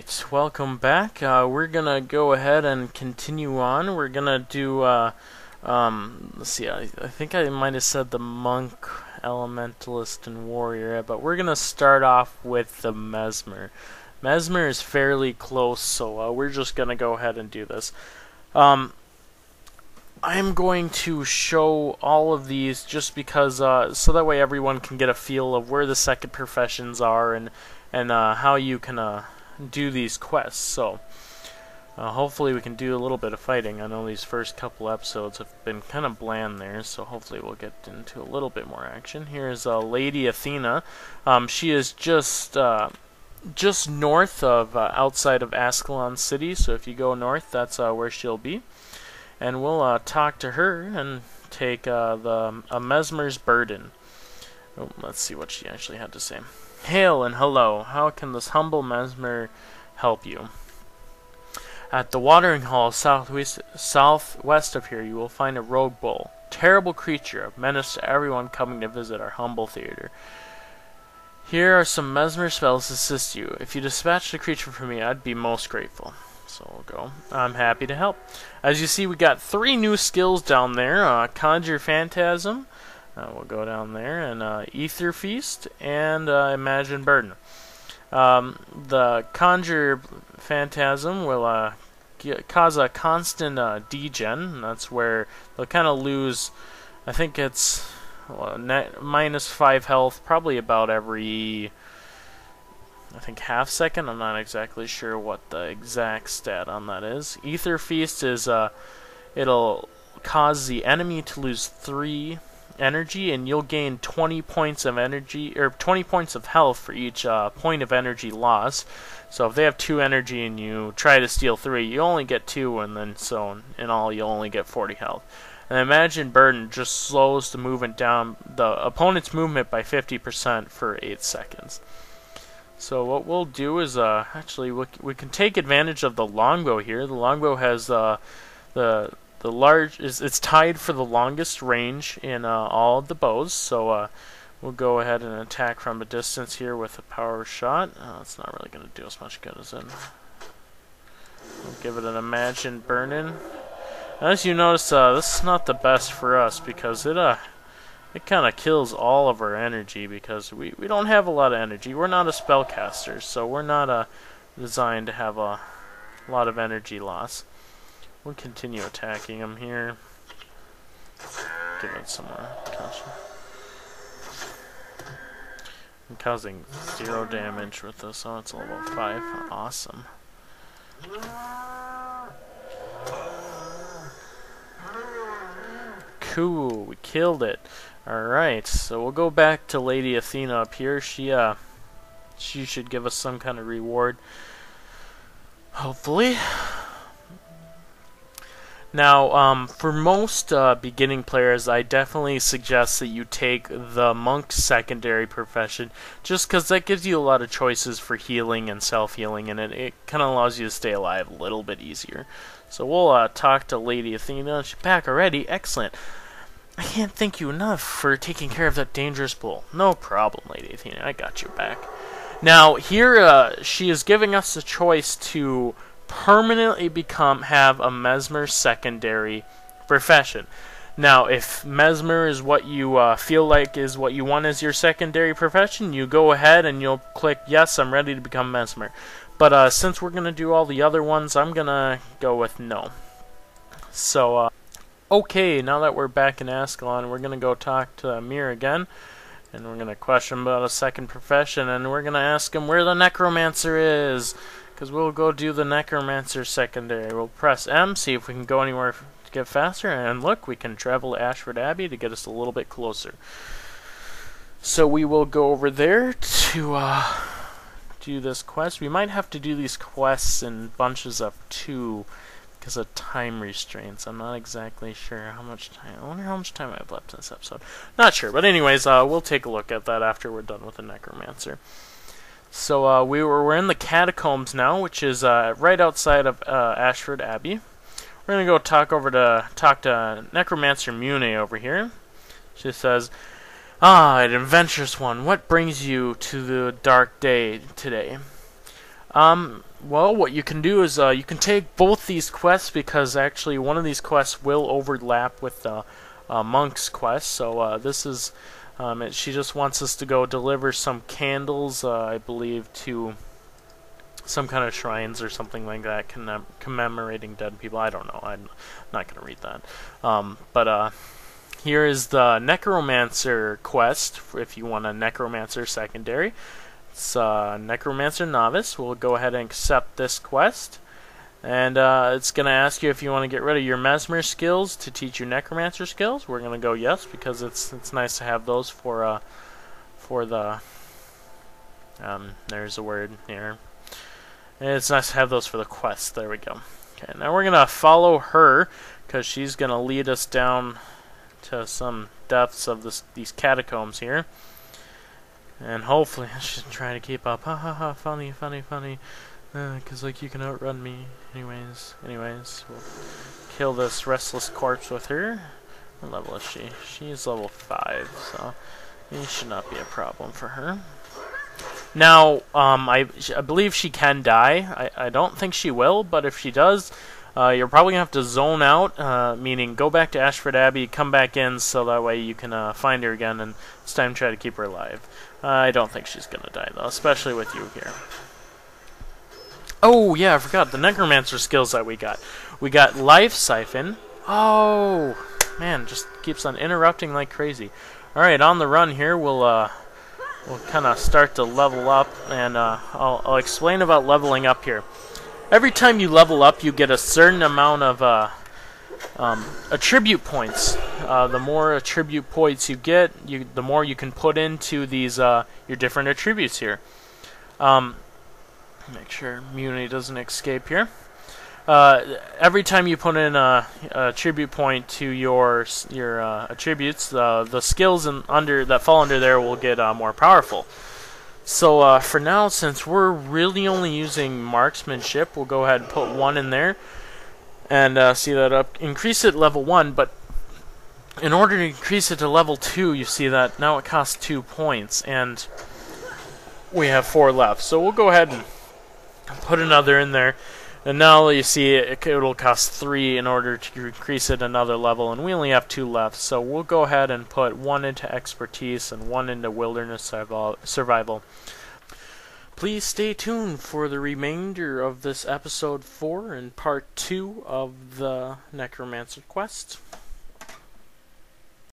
Alright, welcome back. We're gonna go ahead and continue on. We're gonna do, let's see, I think I might have said the monk, elementalist, and warrior, but we're gonna start off with the mesmer. Mesmer is fairly close, so we're just gonna go ahead and do this. I'm going to show all of these just because, so that way everyone can get a feel of where the second professions are and how you can do these quests. So hopefully we can do a little bit of fighting. I know these first couple episodes have been kind of bland there, so hopefully we'll get into a little bit more action. Here's Lady Athena. She is just north of outside of Ascalon City, so if you go north, that's where she'll be. And we'll talk to her and take a Mesmer's Burden. Oh, let's see what she actually had to say. Hail and hello, how can this humble mesmer help you? At the watering hall southwest of here, you will find a rogue bull, terrible creature, a menace to everyone coming to visit our humble theater. Here are some mesmer spells to assist you. If you dispatch the creature for me, I'd be most grateful. So we'll go. I'm happy to help. As you see, we got 3 new skills down there. Conjure Phantasm. We'll go down there. And Aether Feast. And Imagine Burden. The Conjure Phantasm will cause a constant degen. That's where they'll kind of lose, I think it's -5 health, probably about every... I think half second. I'm not exactly sure what the exact stat on that is. Aether Feast is it'll cause the enemy to lose 3 energy, and you'll gain 20 points of energy, or 20 points of health for each point of energy lost. So if they have 2 energy and you try to steal 3, you only get 2, and then so in all you'll only get 40 health. And Imagine Burden just slows the movement down, the opponent's movement, by 50% for 8 seconds. So what we'll do is, actually, we can take advantage of the longbow here. The longbow has the large, it's tied for the longest range in all of the bows. So we'll go ahead and attack from a distance here with a power shot. It's not really going to do as much good as it. We'll give it an Imagine Burden. As you notice, this is not the best for us because it kind of kills all of our energy because we don't have a lot of energy. We're not a spellcaster, so we're not designed to have a lot of energy loss. We'll continue attacking him here. Give it some more caution. I'm causing 0 damage with this. Oh, it's level 5. Awesome. Cool, we killed it. Alright, so we'll go back to Lady Athena up here. She should give us some kind of reward, hopefully. Now, for most beginning players, I definitely suggest that you take the monk's secondary profession, just because that gives you a lot of choices for healing and self-healing, and it kind of allows you to stay alive a little bit easier. So we'll talk to Lady Athena. She's back already. Excellent. I can't thank you enough for taking care of that dangerous bull. No problem, Lady Athena. I got your back. Now, here she is giving us the choice to permanently have a mesmer secondary profession. Now, if mesmer is what you feel like is what you want as your secondary profession, you go ahead and you'll click, yes, I'm ready to become mesmer. But since we're going to do all the other ones, I'm going to go with no. So, okay, now that we're back in Ascalon, we're going to go talk to Amir again. And we're going to question about a second profession, and we're going to ask him where the Necromancer is. Because we'll go do the Necromancer secondary. We'll press M, see if we can go anywhere to get faster. And look, we can travel to Ashford Abbey to get us a little bit closer. So we will go over there to... do this quest. We might have to do these quests in bunches of 2 because of time restraints. I'm not exactly sure how much time. I wonder how much time I've left in this episode. Not sure, but anyways, we'll take a look at that after we're done with the Necromancer. So we're in the catacombs now, which is right outside of Ashford Abbey. We're gonna go talk to Necromancer Munne over here. She says, "Ah, an adventurous one, what brings you to the dark day today? Well, what you can do is you can take both these quests, because actually one of these quests will overlap with the monk's quest. So this is she just wants us to go deliver some candles, I believe, to some kind of shrines or something like that, commemorating dead people. I don't know. I'm not going to read that. Here is the Necromancer quest, if you want a Necromancer secondary. It's Necromancer Novice. We'll go ahead and accept this quest. And it's going to ask you if you want to get rid of your Mesmer skills to teach you Necromancer skills. We're going to go yes, because it's nice to have those for the... there's a word here. It's nice to have those for the quest. There we go. Okay, now we're going to follow her, because she's going to lead us down to some depths of these catacombs here. And hopefully I should try to keep up. Ha ha ha, funny, funny, funny. Because, like, you can outrun me. Anyways, we'll kill this restless corpse with her. What level is she? She is level 5, so it should not be a problem for her. Now, I believe she can die. I don't think she will, but if she does, you're probably going to have to zone out, meaning go back to Ashford Abbey, come back in, so that way you can find her again, and this time try to keep her alive. I don't think she's going to die, though, especially with you here. Oh, yeah, I forgot the Necromancer skills that we got. We got Life Siphon. Oh, man, just keeps on interrupting like crazy. All right, on the run here, we'll kind of start to level up, and I'll explain about leveling up here. Every time you level up, you get a certain amount of attribute points. The more attribute points you get, the more you can put into these your different attributes here. Make sure Muni doesn't escape here. Every time you put in a attribute point to your attributes, the skills that fall under there will get more powerful. So for now, since we're really only using marksmanship, we'll go ahead and put 1 in there and see that up. Increase it level 1, but in order to increase it to level 2, you see that now it costs 2 points, and we have 4 left, so we'll go ahead and put another in there. And now you see it'll cost 3 in order to increase it another level, and we only have 2 left, so we'll go ahead and put 1 into expertise and 1 into wilderness survival. Please stay tuned for the remainder of this episode 4 and part 2 of the Necromancer quest.